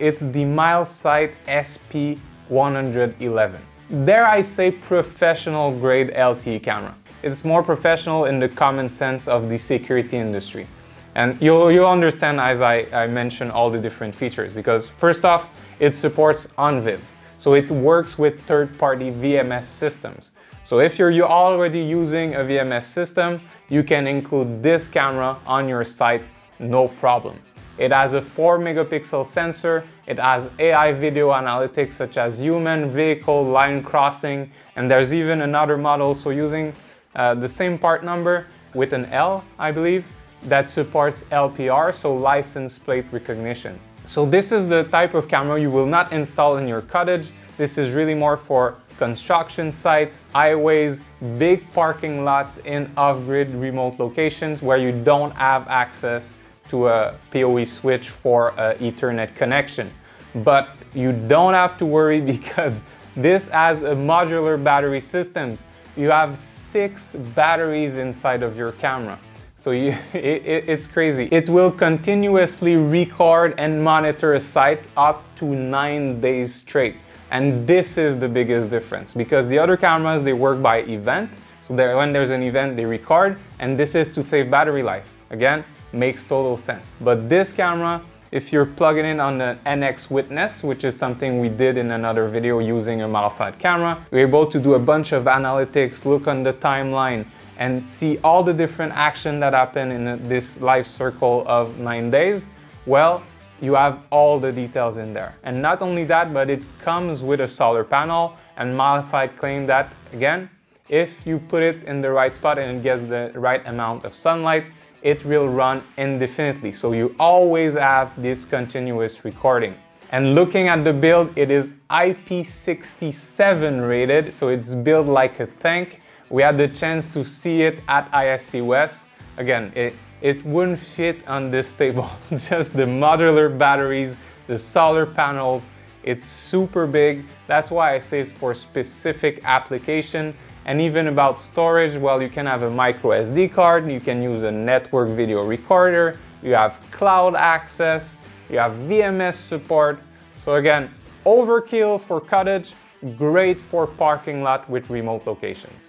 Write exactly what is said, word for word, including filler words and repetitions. It's the Milesight S P one eleven. Dare I say professional grade L T E camera. It's more professional in the common sense of the security industry. And you'll, you'll understand as I, I mention all the different features, because first off, it supports ONVIF. So it works with third-party V M S systems. So if you're, you're already using a V M S system, you can include this camera on your site, no problem. It has a four megapixel sensor, it has A I video analytics such as human, vehicle, line crossing, and there's even another model, so using uh, the same part number with an L, I believe, that supports L P R, so license plate recognition. So this is the type of camera you will not install in your cottage. This is really more for construction sites, highways, big parking lots in off-grid remote locations where you don't have access to a P O E switch for an Ethernet connection. But you don't have to worry, because this has a modular battery system. You have six batteries inside of your camera. So you, it, it, it's crazy. It will continuously record and monitor a site up to nine days straight. And this is the biggest difference, because the other cameras, they work by event. So when there's an event, they record, and this is to save battery life. Again, makes total sense. But this camera, if you're plugging in on the N X witness, which is something we did in another video using a Milesight camera, we're able to do a bunch of analytics, look on the timeline, and see all the different action that happen in this life circle of nine days. Well, you have all the details in there. And not only that, but it comes with a solar panel, and Milesight claimed that, again, if you put it in the right spot and it gets the right amount of sunlight, it will run indefinitely. So you always have this continuous recording. And looking at the build, it is I P sixty-seven rated, so it's built like a tank. We had the chance to see it at I S C West. Again, it, it wouldn't fit on this table. Just the modular batteries, the solar panels, it's super big. That's why I say it's for specific application. And even about storage, well, you can have a micro S D card, you can use a network video recorder, you have cloud access, you have V M S support. So again, overkill for cottage, great for parking lot with remote locations.